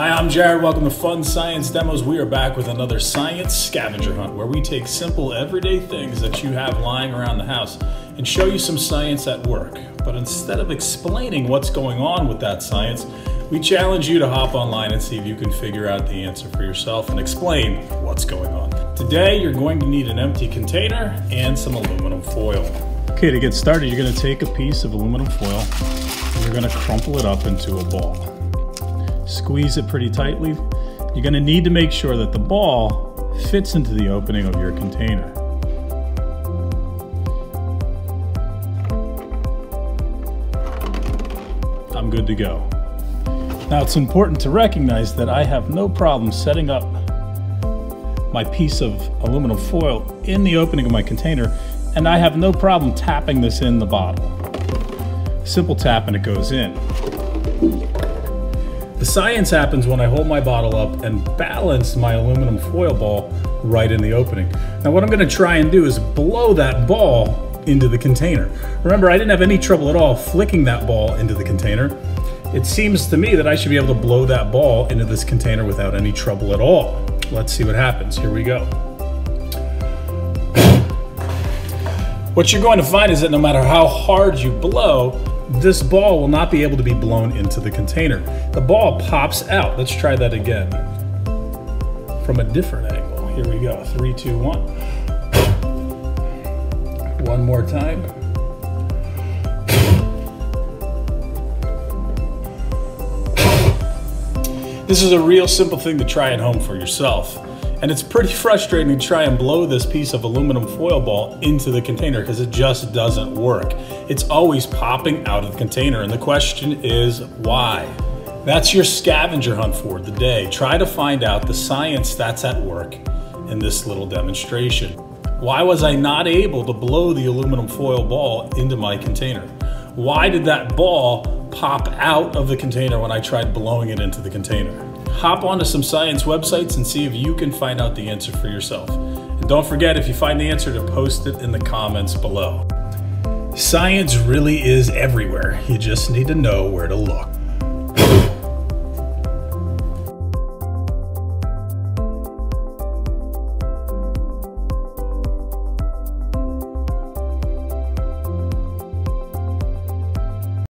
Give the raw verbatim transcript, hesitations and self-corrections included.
Hi, I'm Jared. Welcome to Fun Science Demos. We are back with another science scavenger hunt where we take simple everyday things that you have lying around the house and show you some science at work. But instead of explaining what's going on with that science, we challenge you to hop online and see if you can figure out the answer for yourself and explain what's going on. Today, you're going to need an empty container and some aluminum foil. Okay, to get started, you're going to take a piece of aluminum foil and you're going to crumple it up into a ball. Squeeze it pretty tightly. You're going to need to make sure that the ball fits into the opening of your container. I'm good to go. Now it's important to recognize that I have no problem setting up my piece of aluminum foil in the opening of my container, and I have no problem tapping this in the bottle. Simple tap and it goes in. The science happens when I hold my bottle up and balance my aluminum foil ball right in the opening. Now what I'm going to try and do is blow that ball into the container. Remember, I didn't have any trouble at all flicking that ball into the container. It seems to me that I should be able to blow that ball into this container without any trouble at all. Let's see what happens. Here we go. What you're going to find is that no matter how hard you blow, this ball will not be able to be blown into the container. The ball pops out. Let's try that again from a different angle. Here we go. Three, two, one. One more time. This is a real simple thing to try at home for yourself. And it's pretty frustrating to try and blow this piece of aluminum foil ball into the container because it just doesn't work. It's always popping out of the container, and the question is why? That's your scavenger hunt for the day. Try to find out the science that's at work in this little demonstration. Why was I not able to blow the aluminum foil ball into my container? Why did that ball pop out of the container when I tried blowing it into the container? Hop onto some science websites and see if you can find out the answer for yourself. And don't forget, if you find the answer, to post it in the comments below. Science really is everywhere. You just need to know where to look.